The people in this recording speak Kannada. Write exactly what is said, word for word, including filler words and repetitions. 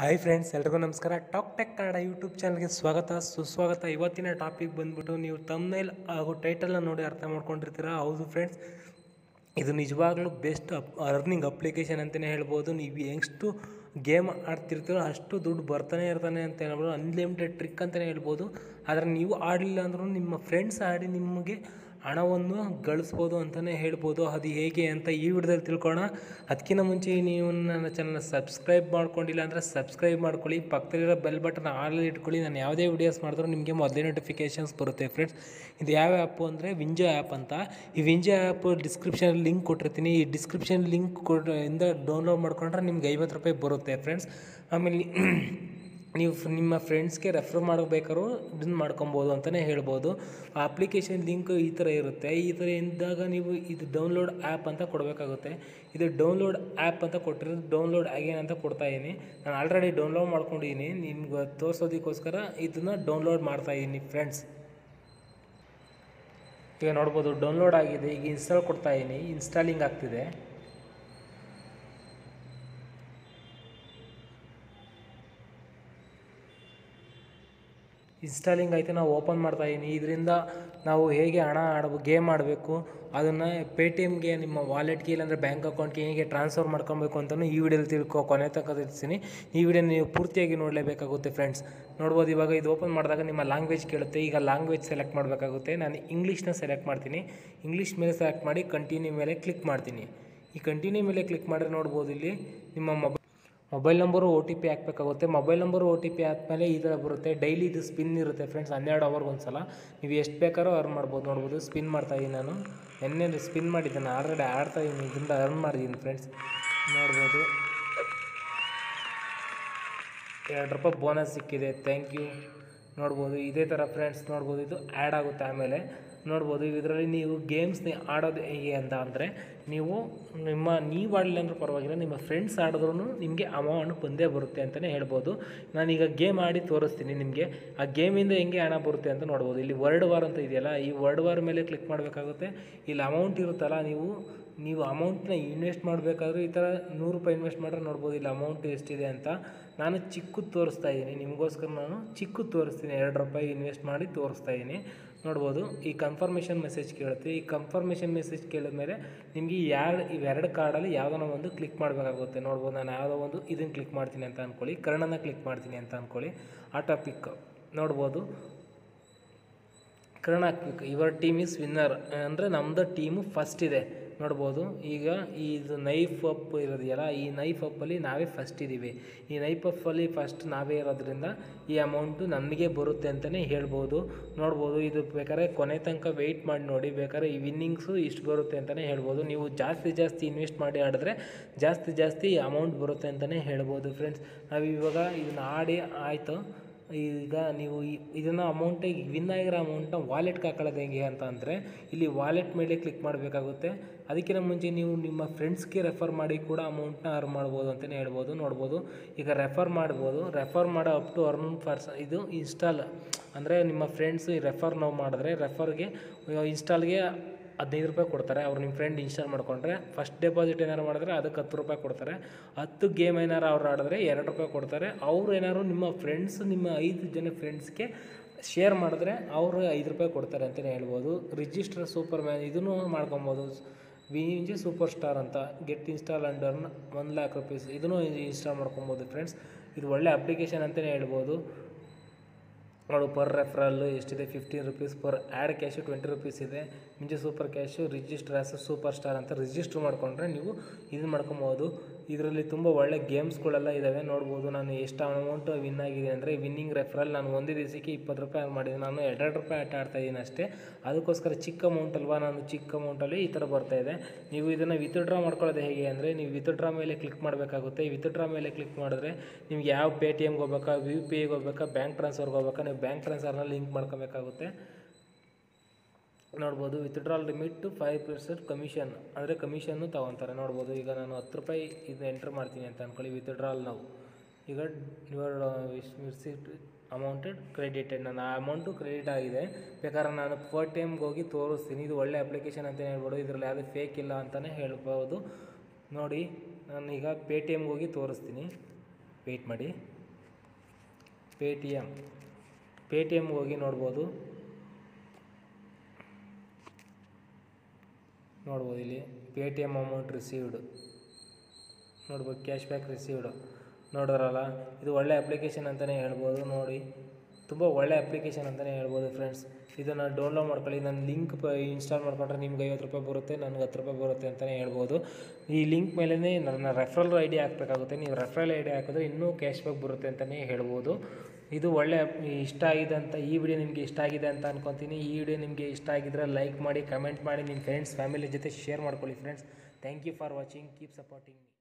हाय फ्रेंड्स एल्लरिगू नमस्कार talk tech Kannada YouTube channel स्वागत सुस्वागत इवत्तिन टॉपिक बंदबिट्टु नीवु थंबनेल हागू टाइटल नोडि अर्थ माड्कोंडिर्तीरा हौदु फ्रेंड्स इदु निजवाग्लू बेस्ट अर्निंग अप्लिकेशन अंताने हेळबहुदु नीवु एष्टु गेम आड्तिर्तीरो अष्टु दुड्डु बर्ताने इर्ताने अंत हेळबहुदु अनलिमिटेड ट्रिक अंताने हेळबहुदु आद्रे नीवु आडलिल्ल अंद्रू निम्म फ्रेंड्स आडि निमगे ಹಣವನ್ನು ಗಳಿಸಬಹುದು ಅಂತಾನೆ ಹೇಳಬಹುದು ಅದು ಹೇಗೆ ಅಂತ ಈ ವಿಡಿಯೋದಲ್ಲಿ ತಿಳ್ಕೊಳ್ಳೋಣ ಅದಕ್ಕಿಂತ ಮುಂಚೆ ನೀವು ನನ್ನ ಚಾನೆಲ್ ಸಬ್ಸ್ಕ್ರೈಬ್ ಮಾಡ್ಕೊಂಡಿಲ್ಲ ಅಂದ್ರೆ ಸಬ್ಸ್ಕ್ರೈಬ್ ಮಾಡ್ಕೊಳ್ಳಿ ಪಕ್ಕದಲ್ಲಿರೋ ಬೆಲ್ ಬಟನ್ ಆನ್ ಅಲ್ಲಿ ಇಟ್ಕೊಳ್ಳಿ ನಾನು ಯಾವುದೇ ವಿಡಿಯೋಸ್ ಮಾಡಿದ್ರು ನಿಮಗೆ ಮೊದಲೇ ನೋಟಿಫಿಕೇಶನ್ಸ್ ಬರುತ್ತೆ ಫ್ರೆಂಡ್ಸ್ ಇದು ಯಾವ ಆ್ಯಪ್ ಅಂದ್ರೆ ವಿಂಜೋ ಆ್ಯಪ್ ಅಂತ ಈ ವಿಂಜೋ ಆ್ಯಪ್ ಡಿಸ್ಕ್ರಿಪ್ಷನ್ ಅಲ್ಲಿ ಲಿಂಕ್ ಕೊಟ್ಟಿರ್ತೀನಿ ಈ ಡಿಸ್ಕ್ರಿಪ್ಷನ್ ಲಿಂಕ್ ಇಂದ ಡೌನ್ಲೋಡ್ ಮಾಡ್ಕೊಂಡ್ರೆ ನಿಮಗೆ ಐವತ್ತು ರೂಪಾಯಿ ಬರುತ್ತೆ ಫ್ರೆಂಡ್ಸ್ ಆಮೇಲೆ ನೀವು ನಿಮ್ಮ ಫ್ರೆಂಡ್ಸ್ ಗೆ ರೆಫರ್ ಮಾಡಬೇಕಾದರೂ ಇದನ್ನ ಮಾಡ್ಕೊಬಹುದು ಅಂತಾನೆ ಹೇಳಬಹುದು ಅಪ್ಲಿಕೇಶನ್ ಲಿಂಕ್ ಈ ತರ ಇರುತ್ತೆ ಈ ತರ ಇದ್ದಾಗ ನೀವು ಇದು ಡೌನ್ಲೋಡ್ ಆಪ್ ಅಂತ ಕೊಡಬೇಕಾಗುತ್ತೆ ಇದು ಡೌನ್ಲೋಡ್ ಆಪ್ ಅಂತ ಕೊಟ್ಟಿರೋದು ಡೌನ್ಲೋಡ್ ಆಗೇನ್ ಅಂತ ಕೊಡ್ತಾ ಇದೀನಿ ನಾನು ಆಲ್ರೆಡಿ ಡೌನ್ಲೋಡ್ ಮಾಡ್ಕೊಂಡಿದ್ದೀನಿ ನಿಮಗೆ ತೋರಿಸೋದಕ್ಕೋಸ್ಕರ ಇದನ್ನ ಡೌನ್ಲೋಡ್ ಮಾಡ್ತಾ ಇದೀನಿ ಫ್ರೆಂಡ್ಸ್ ಈಗ ನೋಡಬಹುದು ಡೌನ್ಲೋಡ್ ಆಗಿದೆ ಈಗ ಇನ್ಸ್ಟಾಲ್ ಕೊಡ್ತಾ ಇದೀನಿ ಇನ್ಸ್ಟಾಲಿಂಗ್ ಆಗ್ತಿದೆ ಇನ್ಸ್ಟಾಲಿಂಗ್ ಐತೆ ನಾವು ಓಪನ್ ಮಾಡ್ತಾ ಇದೀನಿ ಇದರಿಂದ ನಾವು ಹೇಗೆ ಹಣ ಆಡಬೇಕು ಗೇಮ್ ಆಡಬೇಕು ಅದನ್ನ ಪೇಟಿಎಂ ಗೆ ನಿಮ್ಮ ವಾಲೆಟ್ ಗೆ ಇಲ್ಲ ಅಂದ್ರೆ ಬ್ಯಾಂಕ್ ಅಕೌಂಟ್ ಗೆ ಹೇಗೆ ಟ್ರಾನ್ಸ್ಫರ್ ಮಾಡ್ಕೊಬೇಕು ಅಂತಾನೂ ಈ ವಿಡಿಯೋದಲ್ಲಿ ತಿಳ್ಕೋ ಕೊನೆ ತನಕ ಇರ್ತೀನಿ ಈ ವಿಡಿಯೋ ನೀವು ಪೂರ್ತಿಯಾಗಿ ನೋಡಲೇಬೇಕಾಗುತ್ತೆ ಫ್ರೆಂಡ್ಸ್ ನೋಡಬಹುದು ಇವಾಗ ಇದು ಓಪನ್ ಮಾಡಿದಾಗ ನಿಮ್ಮ ಲ್ಯಾಂಗ್ವೇಜ್ ಕೇಳುತ್ತೆ ಈಗ ಲ್ಯಾಂಗ್ವೇಜ್ ಸೆಲೆಕ್ಟ್ ಮಾಡಬೇಕಾಗುತ್ತೆ ನಾನು ಇಂಗ್ಲಿಷ್ ನ ಸೆಲೆಕ್ಟ್ ಮಾಡ್ತೀನಿ ಇಂಗ್ಲಿಷ್ ಮೇಲೆ ಸೆಲೆಕ್ಟ್ ಮಾಡಿ ಕಂಟಿನ್ಯೂ ಮೇಲೆ ಕ್ಲಿಕ್ ಮಾಡ್ತೀನಿ ಈ ಕಂಟಿನ್ಯೂ ಮೇಲೆ ಕ್ಲಿಕ್ ಮಾಡಿದ್ರೆ ನೋಡಬಹುದು ಇಲ್ಲಿ ನಿಮ್ಮ mobile mobile number O T P ಹಾಕಬೇಕಾಗುತ್ತೆ mobile number O T P ಆದಮೇಲೆ ಈ ಥರ ಬರುತ್ತೆ ಡೈಲಿ ಇದು ಸ್ಪಿನ್ ಇರುತ್ತೆ ಫ್ರೆಂಡ್ಸ್ ಹನ್ನೆರಡು ಅವರ್ಗೆ ಒಂದು ಸಲ ನೀವು ಎಷ್ಟು ಬೇಕಾದ್ರೂ ಅರ್ನ್ ಮಾಡ್ಬೋದು ನೋಡ್ಬೋದು ಸ್ಪಿನ್ ಮಾಡ್ತಾಯಿದ್ದೀನಿ ನಾನು ನೆನ್ನೆ ಸ್ಪಿನ್ ಮಾಡಿದ್ದೇನೆ ಆಲ್ರೆಡಿ ಆಡ್ತಾಯಿದ್ದೀನಿ ಇದರಿಂದ ಅರ್ನ್ ಮಾಡಿದ್ದೀನಿ ಫ್ರೆಂಡ್ಸ್ ನೋಡ್ಬೋದು ಎರಡು ರೂಪಾಯಿ ಬೋನಸ್ ಸಿಕ್ಕಿದೆ ಥ್ಯಾಂಕ್ ಯು ನೋಡ್ಬೋದು ಇದೇ ಥರ ಫ್ರೆಂಡ್ಸ್ ನೋಡ್ಬೋದು ಇದು ಆ್ಯಡ್ ಆಗುತ್ತೆ ಆಮೇಲೆ ನೋಡ್ಬೋದು ಇದರಲ್ಲಿ ನೀವು ಗೇಮ್ಸ್ ಆಡೋದು ಹೇಗೆ ಅಂತ ಅಂದರೆ ನೀವು ನಿಮ್ಮ ನೀವು ಆಡಲಿಲ್ಲ ಅಂದರೂ ಪರವಾಗಿಲ್ಲ ನಿಮ್ಮ ಫ್ರೆಂಡ್ಸ್ ಆಡಿದ್ರೂ ನಿಮಗೆ ಅಮೌಂಟ್ ಬಂದೇ ಬರುತ್ತೆ ಅಂತಲೇ ಹೇಳ್ಬೋದು ನಾನೀಗ ಗೇಮ್ ಆಡಿ ತೋರಿಸ್ತೀನಿ ನಿಮಗೆ ಆ ಗೇಮಿಂದ ಹೆಂಗೆ ಹಣ ಬರುತ್ತೆ ಅಂತ ನೋಡ್ಬೋದು ಇಲ್ಲಿ ವರ್ಡ್ ವಾರ್ ಅಂತ ಇದೆಯಲ್ಲ ಈ ವರ್ಡ್ ವಾರ್ ಮೇಲೆ ಕ್ಲಿಕ್ ಮಾಡಬೇಕಾಗುತ್ತೆ ಇಲ್ಲಿ ಅಮೌಂಟ್ ಇರುತ್ತಲ್ಲ ನೀವು ನೀವು ಅಮೌಂಟ್ನ ಇನ್ವೆಸ್ಟ್ ಮಾಡಬೇಕಾದ್ರೆ ಈ ಥರ ನೂರು ರೂಪಾಯಿ ಇನ್ವೆಸ್ಟ್ ಮಾಡಿದ್ರೆ ನೋಡ್ಬೋದು ಇಲ್ಲಿ ಅಮೌಂಟ್ ಎಷ್ಟಿದೆ ಅಂತ ನಾನು ಚಿಕ್ಕದು ತೋರಿಸ್ತಾ ಇದ್ದೀನಿ ನಿಮಗೋಸ್ಕರ ನಾನು ಚಿಕ್ಕದು ತೋರಿಸ್ತೀನಿ ಎರಡು ರೂಪಾಯಿ ಇನ್ವೆಸ್ಟ್ ಮಾಡಿ ತೋರಿಸ್ತಾ ಇದ್ದೀನಿ ನೋಡ್ಬೋದು ಈ ಕನ್ಫರ್ಮೇಷನ್ ಮೆಸೇಜ್ ಕೇಳುತ್ತೆ ಈ ಕನ್ಫರ್ಮೇಷನ್ ಮೆಸೇಜ್ ಕೇಳಿದ ಮೇಲೆ ನಿಮಗೆ ಯಾರು ಇವೆರಡು ಕಾರ್ಡಲ್ಲಿ ಯಾವುದೋ ಒಂದು ಕ್ಲಿಕ್ ಮಾಡಬೇಕಾಗುತ್ತೆ ನೋಡ್ಬೋದು ನಾನು ಯಾವುದೋ ಒಂದು ಇದನ್ನು ಕ್ಲಿಕ್ ಮಾಡ್ತೀನಿ ಅಂತ ಅಂದ್ಕೊಳ್ಳಿ ಕರ್ಣನ ಕ್ಲಿಕ್ ಮಾಡ್ತೀನಿ ಅಂತ ಅಂದ್ಕೊಳ್ಳಿ ಆಟೋ ಪಿಕ್ ನೋಡ್ಬೋದು ಕರ್ಣ click your team is winner ಅಂದರೆ ನಮ್ಮದು ಟೀಮು ಫಸ್ಟ್ ಇದೆ ನೋಡ್ಬೋದು ಈಗ ಇದು ನೈಫ್ ಅಪ್ ಇರೋದೆಯಲ್ಲ ಈ ನೈಫ್ ಅಪ್ಪಲ್ಲಿ ನಾವೇ ಫಸ್ಟ್ ಇದ್ದೀವಿ ಈ ನೈಫ್ ಅಪ್ಪಲ್ಲಿ ಫಸ್ಟ್ ನಾವೇ ಇರೋದ್ರಿಂದ ಈ ಅಮೌಂಟು ನಮಗೆ ಬರುತ್ತೆ ಅಂತಲೇ ಹೇಳ್ಬೋದು ನೋಡ್ಬೋದು ಇದು ಬೇಕಾದ್ರೆ ಕೊನೆ ತನಕ ವೆಯ್ಟ್ ಮಾಡಿ ನೋಡಿ ಬೇಕಾದ್ರೆ ಈ ವಿನ್ನಿಂಗ್ಸು ಇಷ್ಟು ಬರುತ್ತೆ ಅಂತಲೇ ಹೇಳ್ಬೋದು ನೀವು ಜಾಸ್ತಿ ಜಾಸ್ತಿ ಇನ್ವೆಸ್ಟ್ ಮಾಡಿ ಆಡಿದ್ರೆ ಜಾಸ್ತಿ ಜಾಸ್ತಿ ಅಮೌಂಟ್ ಬರುತ್ತೆ ಅಂತಲೇ ಹೇಳ್ಬೋದು ಫ್ರೆಂಡ್ಸ್ ನಾವು ಇವಾಗ ಇದನ್ನ ಆಡಿ ಆಯಿತು ಈಗ ನೀವು ಇದನ್ನು ಅಮೌಂಟಿಗೆ ವಿನ್ ಆಗಿರೋ ಅಮೌಂಟನ್ನ ವಾಲೆಟ್ಗೆ ಹಾಕೊಳ್ಳೋದು ಹೇಗೆ ಅಂತ ಅಂದರೆ ಇಲ್ಲಿ ವಾಲೆಟ್ ಮೇಲೆ ಕ್ಲಿಕ್ ಮಾಡಬೇಕಾಗುತ್ತೆ ಅದಕ್ಕಿಂತ ಮುಂಚೆ ನೀವು ನಿಮ್ಮ ಫ್ರೆಂಡ್ಸ್ಗೆ ರೆಫರ್ ಮಾಡಿ ಕೂಡ ಅಮೌಂಟ್ನ ಅರ್ನ್ ಮಾಡ್ಬೋದು ಅಂತಲೇ ಹೇಳ್ಬೋದು ನೋಡ್ಬೋದು ಈಗ ರೆಫರ್ ಮಾಡ್ಬೋದು ರೆಫರ್ ಮಾಡೋ ಅಪ್ ಟು ಅರ್ನ್ ಫರ್ಸ್ ಇದು ಇನ್ಸ್ಟಾಲ್ ಅಂದರೆ ನಿಮ್ಮ ಫ್ರೆಂಡ್ಸು ರೆಫರ್ ನಾವು ಮಾಡಿದ್ರೆ ರೆಫರ್ಗೆ ಇನ್ಸ್ಟಾಲ್ಗೆ ಹದಿನೈದು ರೂಪಾಯಿ ಕೊಡ್ತಾರೆ ಅವ್ರು ನಿಮ್ಮ ಫ್ರೆಂಡ್ ಇನ್ಸ್ಟಾಲ್ ಮಾಡ್ಕೊಂಡ್ರೆ ಫಸ್ಟ್ ಡೆಪಾಸಿಟ್ ಏನಾರು ಮಾಡಿದ್ರೆ ಅದಕ್ಕೆ ಹತ್ತು ರೂಪಾಯಿ ಕೊಡ್ತಾರೆ ಹತ್ತು ಗೇಮ್ ಏನಾರು ಅವ್ರು ಆಡಿದ್ರೆ ಎರಡು ರೂಪಾಯಿ ಕೊಡ್ತಾರೆ ಅವ್ರು ಏನಾದ್ರು ನಿಮ್ಮ ಫ್ರೆಂಡ್ಸ್ ನಿಮ್ಮ ಐದು ಜನ ಫ್ರೆಂಡ್ಸ್ಗೆ ಶೇರ್ ಮಾಡಿದ್ರೆ ಅವರು ಐದು ರೂಪಾಯಿ ಕೊಡ್ತಾರೆ ಅಂತಲೇ ಹೇಳ್ಬೋದು ರಿಜಿಸ್ಟರ್ ಸೂಪರ್ ಮ್ಯಾನ್ ಇದನ್ನು ಮಾಡ್ಕೊಬೋದು ವಿಂಜೋ ಸೂಪರ್ ಸ್ಟಾರ್ ಅಂತ ಗೆಟ್ ಇನ್ಸ್ಟಾಲ್ ಆ್ಯಂಡ್ ಅರ್ನ್ ಒಂದು ಲ್ಯಾಕ್ ರೂಪೀಸ್ ಇದನ್ನು ಇನ್ಸ್ಟಾಲ್ ಮಾಡ್ಕೊಬೋದು ಫ್ರೆಂಡ್ಸ್ ಇದು ಒಳ್ಳೆ ಅಪ್ಲಿಕೇಶನ್ ಅಂತಲೇ ಹೇಳ್ಬೋದು ನೋಡು ಪರ್ ರೆಫರಲ್ಲು ಎಷ್ಟಿದೆ fifteen rupees per ad cash twenty rupees ಇದೆ ಮಿಂಜು super cash register as super star ಅಂತ ರಿಜಿಸ್ಟ್ರ್ ಮಾಡಿಕೊಂಡ್ರೆ ನೀವು ಇದನ್ನು ಮಾಡ್ಕೊಬೋದು ಇದರಲ್ಲಿ ತುಂಬ ಒಳ್ಳೆ ಗೇಮ್ಸ್ಗಳೆಲ್ಲ ಇದ್ದಾವೆ ನೋಡ್ಬೋದು ನಾನು ಎಷ್ಟು ಅಮೌಂಟು ವಿನ್ ಆಗಿದೆ ಅಂದರೆ ವಿನ್ನಿಂಗ್ ರೆಫರಲ್ ನಾನು ಒಂದೇ ದಿವಸಕ್ಕೆ ಇಪ್ಪತ್ತು ರೂಪಾಯಿ ಆನ್ ಮಾಡಿದ್ದೀನಿ ನಾನು ಎರಡು ರೂಪಾಯಿ ಆಟ ಆಡ್ತಾಯಿದ್ದೀನಿ ಅಷ್ಟೇ ಅದಕ್ಕೋಸ್ಕರ ಚಿಕ್ಕ ಅಮೌಂಟ್ ಅಲ್ವಾ ನಾನು ಚಿಕ್ಕ ಅಮೌಂಟಲ್ಲಿ ಈ ಥರ ಬರ್ತಾಯಿದೆ ನೀವು ಇದನ್ನು ವಿತ್ಡ್ರಾ ಮಾಡ್ಕೊಳ್ಳೋದು ಹೇಗೆ ಅಂದರೆ ನೀವು ವಿತ್ಡ್ರಾ ಮೇಲೆ ಕ್ಲಿಕ್ ಮಾಡಬೇಕಾಗುತ್ತೆ ವಿತ್ಡ್ರಾ ಮೇಲೆ ಕ್ಲಿಕ್ ಮಾಡಿದ್ರೆ ನಿಮ್ಗೆ ಯಾವ ಪೇ ಟಿ ಎಮ್ಗೆ ಹೋಗ್ಬೇಕಾ ಯು ಪಿ ಐಗೆ ಹೋಗ್ಬೇಕಾ ಬ್ಯಾಂಕ್ ಟ್ರಾನ್ಸ್ಫರ್ಗೆ ಹೋಗ್ಬೇಕಾ ನೀವು ಬ್ಯಾಂಕ್ ಟ್ರಾನ್ಸ್ಫರ್ನ ಲಿಂಕ್ ಮಾಡ್ಕೊಬೇಕಾಗುತ್ತೆ ನೋಡ್ಬೋದು withdrawal limit five percent commission ಅಂದರೆ ಕಮಿಷನ್ನು ತೊಗೊತಾರೆ ನೋಡ್ಬೋದು ಈಗ ನಾನು ಹತ್ತು ರೂಪಾಯಿ ಇದನ್ನ ಎಂಟ್ರ್ ಮಾಡ್ತೀನಿ ಅಂತ ಅಂದ್ಕೊಳ್ಳಿ ವಿತ್ಡ್ರಾಲ್ ನಾವು ಈಗ ಯುವರ್ ರಿಸೀಟ್ ಅಮೌಂಟೆಡ್ ಕ್ರೆಡಿಟೆಡ್ ನಾನು ಆ ಅಮೌಂಟು ಕ್ರೆಡಿಟ್ ಆಗಿದೆ ಬೇಕಾದ್ರೆ ನಾನು ಫೋರ್ ಟೈಮ್ಗೆ ಹೋಗಿ ತೋರಿಸ್ತೀನಿ ಇದು ಒಳ್ಳೆ ಅಪ್ಲಿಕೇಶನ್ ಅಂತಲೇ ಹೇಳ್ಬೋದು ಇದರಲ್ಲಿ ಯಾವುದೇ ಫೇಕ್ ಇಲ್ಲ ಅಂತಲೇ ಹೇಳ್ಬೋದು ನೋಡಿ ನಾನೀಗ ಪೇ ಟಿ ಎಮ್ಗೆ ಹೋಗಿ ತೋರಿಸ್ತೀನಿ ವೆಯ್ಟ್ ಮಾಡಿ. ಪೇಟಿಎಮ್ ಪೇಟಿಎಮ್ಗೆ ಹೋಗಿ ನೋಡ್ಬೋದು ನೋಡ್ಬೋದು ಇಲ್ಲಿ ಪೇಟಿಎಮ್ ಅಮೌಂಟ್ ರಿಸೀವ್ಡ್ ನೋಡ್ಬೋದು, ಕ್ಯಾಶ್ ಬ್ಯಾಕ್ ರಿಸೀವ್ಡ್ ನೋಡೋರಲ್ಲ. ಇದು ಒಳ್ಳೆ ಅಪ್ಲಿಕೇಶನ್ ಅಂತಲೇ ಹೇಳ್ಬೋದು. ನೋಡಿ ತುಂಬ ಒಳ್ಳೆ ಅಪ್ಲಿಕೇಶನ್ ಅಂತಲೇ ಹೇಳ್ಬೋದು ಫ್ರೆಂಡ್ಸ್. ಇದನ್ನು ಡೌನ್ಲೋಡ್ ಮಾಡ್ಕೊಳ್ಳಿ. ನಾನು ಲಿಂಕ್ ಪ ಇನ್ಸ್ಟಾಲ್ ಮಾಡಿಕೊಂಡ್ರೆ ನಿಮ್ಗೆ ಐವತ್ತು ರೂಪಾಯಿ ಬರುತ್ತೆ, ನನಗೆ ಹತ್ತು ರೂಪಾಯಿ ಬರುತ್ತೆ ಅಂತಲೇ ಹೇಳ್ಬೋದು. ಈ ಲಿಂಕ್ ಮೇಲೇ ನನ್ನ ರೆಫರಲ್ ಐ ಡಿ ಹಾಕಬೇಕಾಗುತ್ತೆ. ನೀವು ರೆಫರಲ್ ಐ ಡಿ ಹಾಕಿದ್ರೆ ಇನ್ನೂ ಕ್ಯಾಶ್ ಬ್ಯಾಕ್ ಬರುತ್ತೆ ಅಂತಲೇ ಹೇಳ್ಬೋದು. ಇದು ಒಳ್ಳೆ ಇಷ್ಟ ಆಗಿದೆ ಅಂತ ಈ ವಿಡಿಯೋ ನಿಮಗೆ ಇಷ್ಟ ಆಗಿದೆ ಅಂತ ಅಂದ್ಕೊತೀನಿ. ಈ ವಿಡಿಯೋ ನಿಮಗೆ ಇಷ್ಟ ಆಗಿದ್ರೆ ಲೈಕ್ ಮಾಡಿ, ಕಮೆಂಟ್ ಮಾಡಿ, ನಿಮ್ಮ ಫ್ರೆಂಡ್ಸ್ ಫ್ಯಾಮಿಲಿ ಜೊತೆ ಶೇರ್ ಮಾಡ್ಕೊಳ್ಳಿ friends. Thank you for watching, keep supporting me.